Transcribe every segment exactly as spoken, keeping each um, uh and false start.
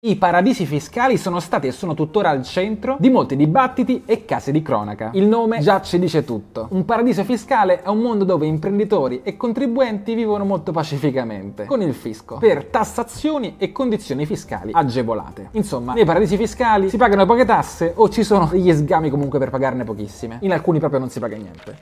I paradisi fiscali sono stati e sono tuttora al centro di molti dibattiti e casi di cronaca. Il nome già ci dice tutto. Un paradiso fiscale è un mondo dove imprenditori e contribuenti vivono molto pacificamente, con il fisco, per tassazioni e condizioni fiscali agevolate. Insomma, nei paradisi fiscali si pagano poche tasse o ci sono degli sgami comunque per pagarne pochissime. In alcuni proprio non si paga niente.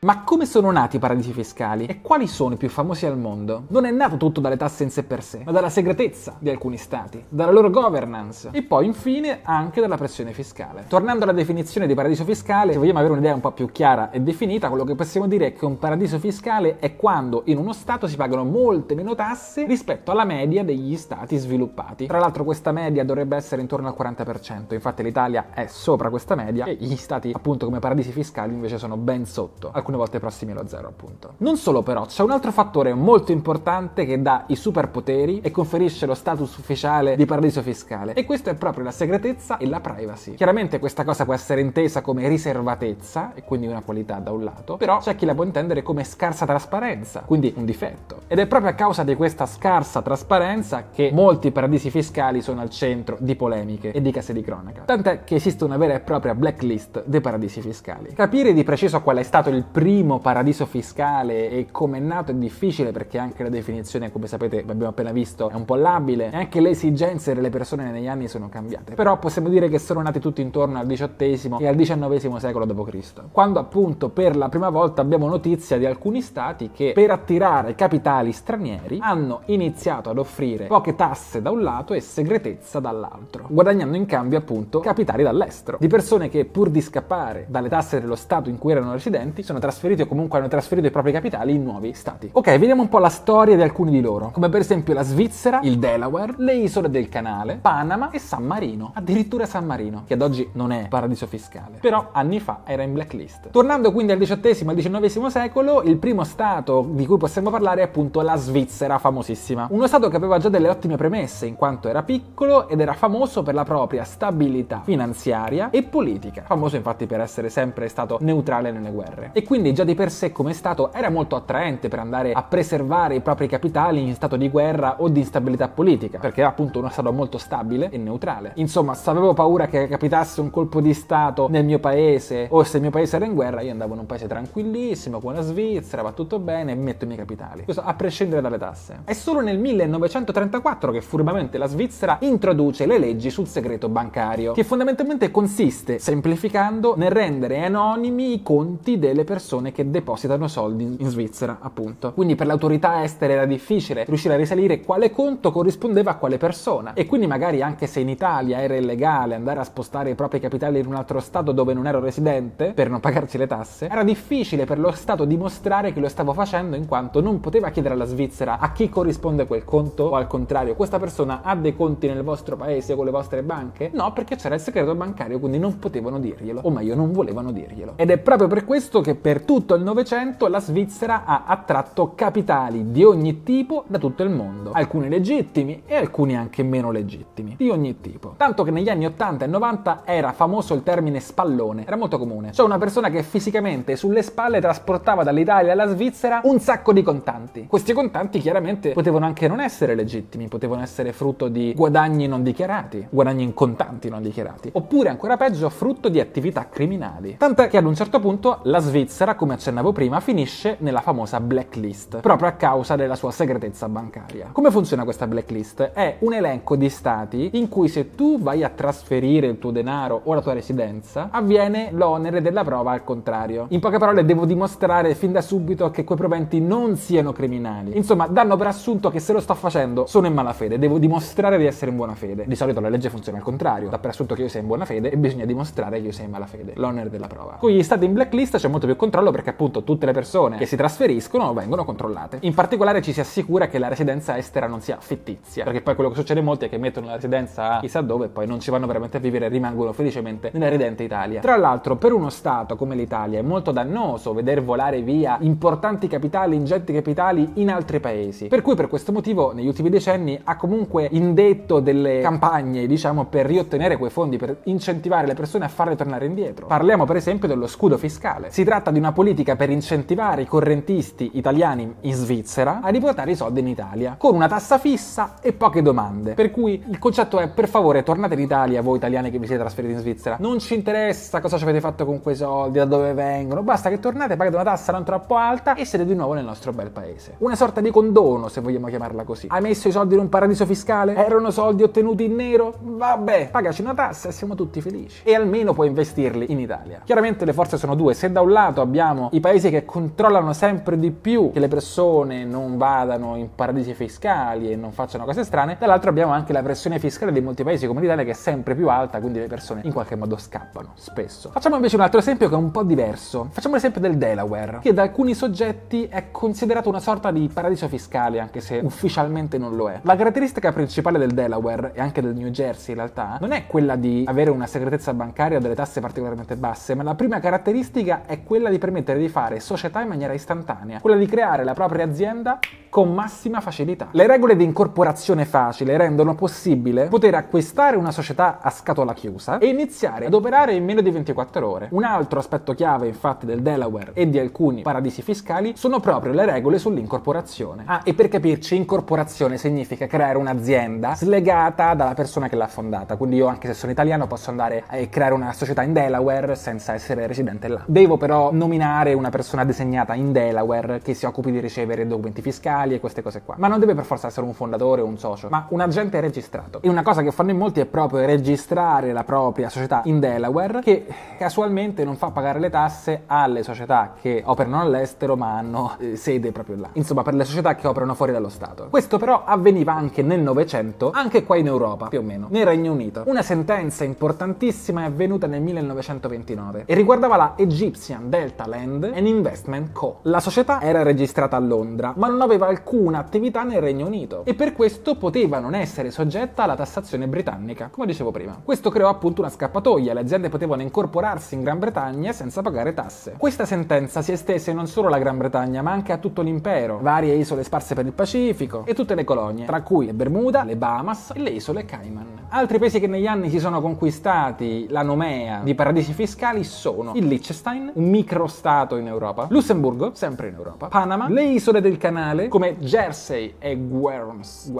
Ma come sono nati i paradisi fiscali e quali sono i più famosi al mondo? Non è nato tutto dalle tasse in sé per sé, ma dalla segretezza di alcuni stati, dalla loro governance e poi infine anche dalla pressione fiscale. Tornando alla definizione di paradiso fiscale, se vogliamo avere un'idea un po' più chiara e definita, quello che possiamo dire è che un paradiso fiscale è quando in uno stato si pagano molte meno tasse rispetto alla media degli stati sviluppati. Tra l'altro questa media dovrebbe essere intorno al quaranta per cento, infatti l'Italia è sopra questa media e gli stati appunto come paradisi fiscali invece sono ben sotto. Alcune volte prossimi allo zero, appunto. Non solo, però, c'è un altro fattore molto importante che dà i superpoteri e conferisce lo status ufficiale di paradiso fiscale, e questo è proprio la segretezza e la privacy. Chiaramente questa cosa può essere intesa come riservatezza, e quindi una qualità da un lato, però c'è chi la può intendere come scarsa trasparenza, quindi un difetto. Ed è proprio a causa di questa scarsa trasparenza che molti paradisi fiscali sono al centro di polemiche e di casi di cronaca, tant'è che esiste una vera e propria blacklist dei paradisi fiscali. Capire di preciso qual è stato il primo paradiso fiscale e come è nato è difficile, perché anche la definizione, come sapete, abbiamo appena visto, è un po' labile e anche le esigenze delle persone negli anni sono cambiate. Però possiamo dire che sono nati tutti intorno al diciottesimo e al diciannovesimo secolo dopo Cristo, quando appunto per la prima volta abbiamo notizia di alcuni stati che per attirare capitali stranieri hanno iniziato ad offrire poche tasse da un lato e segretezza dall'altro, guadagnando in cambio appunto capitali dall'estero, di persone che pur di scappare dalle tasse dello stato in cui erano residenti sono trasferiti o comunque hanno trasferito i propri capitali in nuovi stati. Ok, vediamo un po' la storia di alcuni di loro, come per esempio la Svizzera, il Delaware, le isole del Canale, Panama e San Marino. Addirittura San Marino, che ad oggi non è paradiso fiscale, però anni fa era in blacklist. Tornando quindi al diciottesimo e al diciannovesimo secolo, il primo stato di cui possiamo parlare è appunto la Svizzera, famosissima. Uno stato che aveva già delle ottime premesse, in quanto era piccolo ed era famoso per la propria stabilità finanziaria e politica. Famoso infatti per essere sempre stato neutrale nelle guerre. E quindi già di per sé come stato era molto attraente per andare a preservare i propri capitali in stato di guerra o di instabilità politica, perché era appunto uno stato molto stabile e neutrale. Insomma, se avevo paura che capitasse un colpo di stato nel mio paese o se il mio paese era in guerra, io andavo in un paese tranquillissimo con la Svizzera, va tutto bene e metto i miei capitali, questo a prescindere dalle tasse. È solo nel millenovecentotrentaquattro che furbamente la Svizzera introduce le leggi sul segreto bancario, che fondamentalmente consiste, semplificando, nel rendere anonimi i conti delle persone persone che depositano soldi in Svizzera, appunto. Quindi per le autorità estere era difficile riuscire a risalire quale conto corrispondeva a quale persona, e quindi magari anche se in Italia era illegale andare a spostare i propri capitali in un altro stato dove non ero residente per non pagarci le tasse, era difficile per lo stato dimostrare che lo stavo facendo, in quanto non poteva chiedere alla Svizzera a chi corrisponde quel conto o al contrario questa persona ha dei conti nel vostro paese o con le vostre banche. No, perché c'era il segreto bancario, quindi non potevano dirglielo, o meglio non volevano dirglielo. Ed è proprio per questo che per Per tutto il Novecento la Svizzera ha attratto capitali di ogni tipo da tutto il mondo, alcuni legittimi e alcuni anche meno legittimi, di ogni tipo. Tanto che negli anni ottanta e novanta era famoso il termine spallone, era molto comune. C'è una persona che fisicamente sulle spalle trasportava dall'Italia alla Svizzera un sacco di contanti. Questi contanti chiaramente potevano anche non essere legittimi, potevano essere frutto di guadagni non dichiarati, guadagni in contanti non dichiarati, oppure ancora peggio frutto di attività criminali. Tant'è che ad un certo punto la Svizzera, come accennavo prima, finisce nella famosa blacklist, proprio a causa della sua segretezza bancaria. Come funziona questa blacklist? È un elenco di stati in cui se tu vai a trasferire il tuo denaro o la tua residenza, avviene l'onere della prova al contrario. In poche parole, devo dimostrare fin da subito che quei proventi non siano criminali. Insomma, danno per assunto che se lo sto facendo sono in malafede, devo dimostrare di essere in buona fede. Di solito la legge funziona al contrario, dà per assunto che io sia in buona fede e bisogna dimostrare che io sia in malafede, l'onere della prova. Con gli stati in blacklist c'è molto più controllo, perché appunto tutte le persone che si trasferiscono vengono controllate. In particolare ci si assicura che la residenza estera non sia fittizia, perché poi quello che succede molti è che mettono la residenza a chissà dove e poi non ci vanno veramente a vivere e rimangono felicemente nella ridente Italia. Tra l'altro per uno stato come l'Italia è molto dannoso veder volare via importanti capitali, ingenti capitali in altri paesi, per cui per questo motivo negli ultimi decenni ha comunque indetto delle campagne, diciamo, per riottenere quei fondi, per incentivare le persone a farle tornare indietro. Parliamo per esempio dello scudo fiscale. Si tratta di una una politica per incentivare i correntisti italiani in Svizzera a riportare i soldi in Italia, con una tassa fissa e poche domande. Per cui il concetto è: per favore tornate in Italia, voi italiani che vi siete trasferiti in Svizzera, non ci interessa cosa ci avete fatto con quei soldi, da dove vengono, basta che tornate, pagate una tassa non troppo alta e siete di nuovo nel nostro bel paese. Una sorta di condono, se vogliamo chiamarla così. Hai messo i soldi in un paradiso fiscale? Erano soldi ottenuti in nero? Vabbè, pagaci una tassa e siamo tutti felici. E almeno puoi investirli in Italia. Chiaramente le forze sono due: se da un lato abbiamo i paesi che controllano sempre di più che le persone non vadano in paradisi fiscali e non facciano cose strane, dall'altro abbiamo anche la pressione fiscale di molti paesi come l'Italia, che è sempre più alta, quindi le persone in qualche modo scappano, spesso. Facciamo invece un altro esempio che è un po' diverso. Facciamo l'esempio del Delaware, che da alcuni soggetti è considerato una sorta di paradiso fiscale, anche se ufficialmente non lo è. La caratteristica principale del Delaware, e anche del New Jersey in realtà, non è quella di avere una segretezza bancaria o delle tasse particolarmente basse, ma la prima caratteristica è quella di permettere di fare società in maniera istantanea, quella di creare la propria azienda con massima facilità. Le regole di incorporazione facile rendono possibile poter acquistare una società a scatola chiusa e iniziare ad operare in meno di ventiquattro ore. Un altro aspetto chiave, infatti, del Delaware e di alcuni paradisi fiscali sono proprio le regole sull'incorporazione. Ah, e per capirci, incorporazione significa creare un'azienda slegata dalla persona che l'ha fondata. Quindi io, anche se sono italiano, posso andare e creare una società in Delaware senza essere residente là. Devo però nominare una persona designata in Delaware che si occupi di ricevere documenti fiscali e queste cose qua. Ma non deve per forza essere un fondatore o un socio, ma un agente registrato. E una cosa che fanno in molti è proprio registrare la propria società in Delaware, che casualmente non fa pagare le tasse alle società che operano all'estero ma hanno eh, sede proprio là. Insomma, per le società che operano fuori dallo Stato. Questo però avveniva anche nel Novecento, anche qua in Europa, più o meno, nel Regno Unito. Una sentenza importantissima è avvenuta nel millenovecentoventinove e riguardava la Egyptian Delta Land and Investment Co. La società era registrata a Londra, ma non aveva alcuna attività nel Regno Unito e per questo poteva non essere soggetta alla tassazione britannica, come dicevo prima. Questo creò appunto una scappatoia: le aziende potevano incorporarsi in Gran Bretagna senza pagare tasse. Questa sentenza si estese non solo alla Gran Bretagna, ma anche a tutto l'impero, varie isole sparse per il Pacifico e tutte le colonie, tra cui le Bermuda, le Bahamas e le Isole Cayman. Altri paesi che negli anni si sono conquistati la nomea di paradisi fiscali sono il Liechtenstein, un microstato in Europa, Lussemburgo, sempre in Europa, Panama, le isole del Canale come Jersey e Guernsey.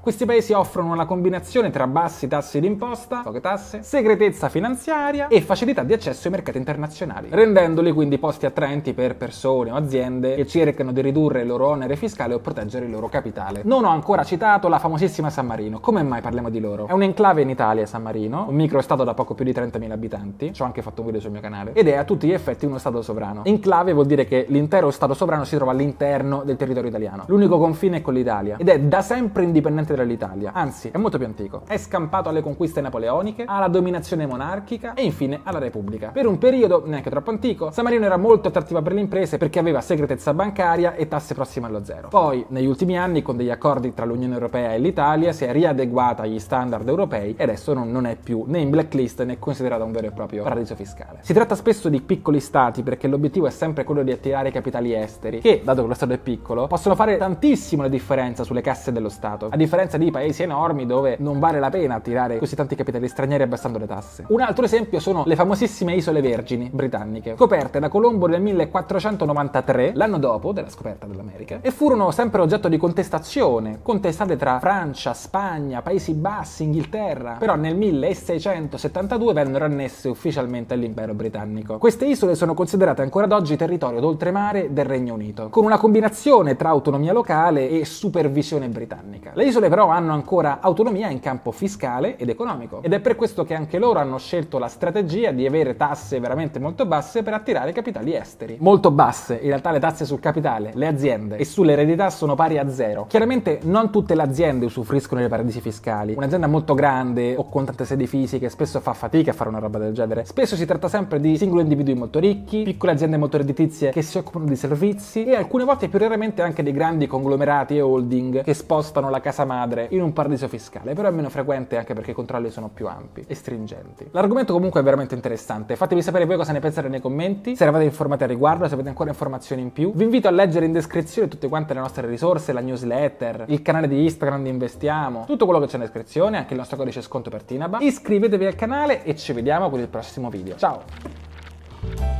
Questi paesi offrono una combinazione tra bassi tassi di imposta, poche tasse, segretezza finanziaria e facilità di accesso ai mercati internazionali, rendendoli quindi posti attraenti per persone o aziende che cercano di ridurre il loro onere fiscale o proteggere il loro capitale. Non ho ancora citato la famosissima San Marino. Come mai parliamo di loro? È un enclave in Italia, San Marino, un microstato da poco più di trentamila abitanti, ci ho anche fatto un video sul mio canale, ed è a tutti gli effetti uno stato sovrano. Enclave vuol dire che l'intero stato sovrano si trova all'interno del territorio italiano. L'unico confine è con l'Italia ed è da sempre indipendente dall'Italia, anzi è molto più antico. È scampato alle conquiste napoleoniche, alla dominazione monarchica e infine alla Repubblica. Per un periodo neanche troppo antico, San Marino era molto attrattiva per le imprese perché aveva segretezza bancaria e tasse prossime allo zero. Poi, negli ultimi anni, con degli accordi tra l'Unione Europea e l'Italia, si è riadeguata agli standard europei e adesso non, non è più né in blacklist né considerata un vero e proprio paradiso fiscale. Si tratta spesso di piccoli stati perché l'obiettivo è sempre quello di attirare capitali esteri che, dato che lo Stato è piccolo, possono fare tantissimo la differenza sulle casse dello Stato, a differenza di paesi enormi dove non vale la pena attirare così tanti capitali stranieri abbassando le tasse. Un altro esempio sono le famosissime Isole Vergini Britanniche, scoperte da Colombo nel millequattrocentonovantatré, l'anno dopo della scoperta dell'America, e furono sempre oggetto di contestazione, contestate tra Francia, Spagna, Paesi Bassi, Inghilterra, però nel milleseicentosettantadue vennero annesse ufficialmente all'impero britannico. Queste isole sono considerate ancora ad oggi territorio d'oltremare del Regno Unito, con una combinazione tra autonomia locale e supervisione britannica. Le isole però hanno ancora autonomia in campo fiscale ed economico, ed è per questo che anche loro hanno scelto la strategia di avere tasse veramente molto basse per attirare capitali esteri. Molto basse, in realtà le tasse sul capitale, le aziende e sull'eredità sono pari a zero. Chiaramente non tutte le aziende usufruiscono dei paradisi fiscali. Un'azienda molto grande o con tante sedi fisiche spesso fa fatica a fare una roba del genere. Spesso si tratta sempre di singoli individui molto ricchi, piccole aziende molto redditizie che si occupano di servizi e alcune volte, più raramente, anche dei grandi conglomerati e holding che spostano la casa madre in un paradiso fiscale, però è meno frequente anche perché i controlli sono più ampi e stringenti. L'argomento comunque è veramente interessante. Fatemi sapere voi cosa ne pensate nei commenti, se eravate informati al riguardo, se avete ancora informazioni in più. Vi invito a leggere in descrizione tutte quante le nostre risorse, la newsletter, il canale di Instagram di Investiamo, tutto quello che c'è in descrizione, anche il nostro codice sconto per Tinaba. Iscrivetevi al canale e ci vediamo con il prossimo video. Ciao!